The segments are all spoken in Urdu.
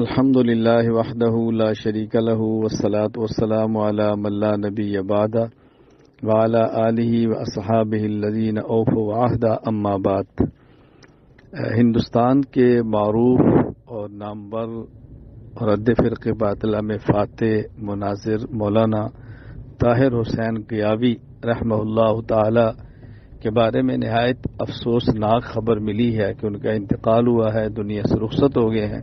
الحمد لله وحده لا شريك له والصلاة والسلام على من لا نبي بعده وعلى آله وأصحابه الذين أوفوا عهدا أما بعد۔ ہندوستان کے معروف اور نامور رد فرق باطلہ میں فاتح مناظر مولانا طاہر حسین گیاوی رحمہ اللہ تعالی کے بارے میں نہایت افسوسناک خبر ملی ہے کہ ان کا انتقال ہوا ہے، دنیا سے رخصت ہو گئے ہیں۔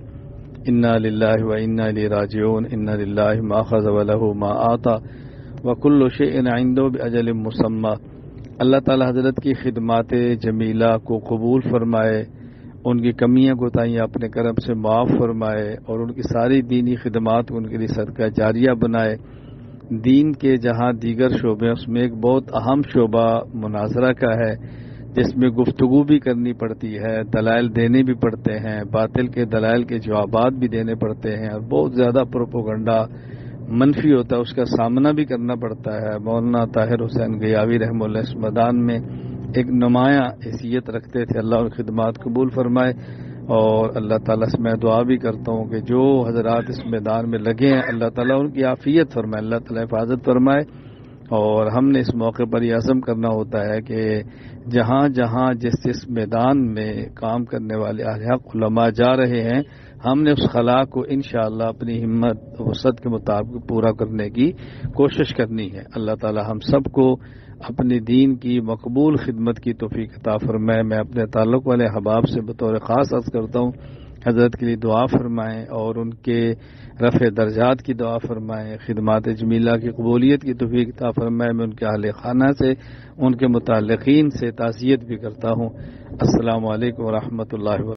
انا للہ و انا الیہ راجعون، انا للہ ما اخذ و لہ ما آتا وکل شیء عندہ باجل مسمی۔ اللہ تعالی حضرت کی خدمات جمیلہ کو قبول فرمائے، ان کی کمیاں کوتاہیاں اپنے کرم سے معاف فرمائے اور ان کی ساری دینی خدمات ان کے لیے صدقہ جاریہ بنائے۔ دین کے جہاں دیگر شعبے، اس میں ایک بہت اہم شعبہ مناظرہ کا ہے جس میں گفتگو بھی کرنی پڑتی ہے، دلائل دینے بھی پڑتے ہیں، باطل کے دلائل کے جوابات بھی دینے پڑتے ہیں اور بہت زیادہ پروپیگنڈا منفی ہوتا ہے، اس کا سامنا بھی کرنا پڑتا ہے۔ مولانا طاہر حسین گیاوی رحمہ اللہ اس میدان میں ایک نمایاں حیثیت رکھتے تھے۔ اللہ ان خدمات قبول فرمائے اور اللہ تعالیٰ سے میں دعا بھی کرتا ہوں کہ جو حضرات اس میدان میں لگے ہیں اللہ تعالیٰ ان کی عافیت فرمائے، اللہ تعالیٰ حفاظت فرمائے۔ اور ہم نے اس موقع پر یہ عزم کرنا ہوتا ہے کہ جہاں جہاں جس جس میدان میں کام کرنے والے اہل حق علماء جا رہے ہیں، ہم نے اس خلا کو انشاءاللہ اپنی ہمت وسعت کے مطابق پورا کرنے کی کوشش کرنی ہے۔ اللہ تعالی ہم سب کو اپنے دین کی مقبول خدمت کی توفیق عطا فرمائے۔ میں اپنے تعلق والے احباب سے بطور خاص عرض کرتا ہوں حضرت کے لیے دعا فرمائیں اور ان کے رفع درجات کی دعا فرمائیں، خدمات جمیلہ کی قبولیت کی توفیق عطا فرمائیں۔ میں ان کے اہل خانہ سے، ان کے متعلقین سے تعزیت بھی کرتا ہوں۔ السلام علیکم ورحمۃ اللہ وبرکاتہ۔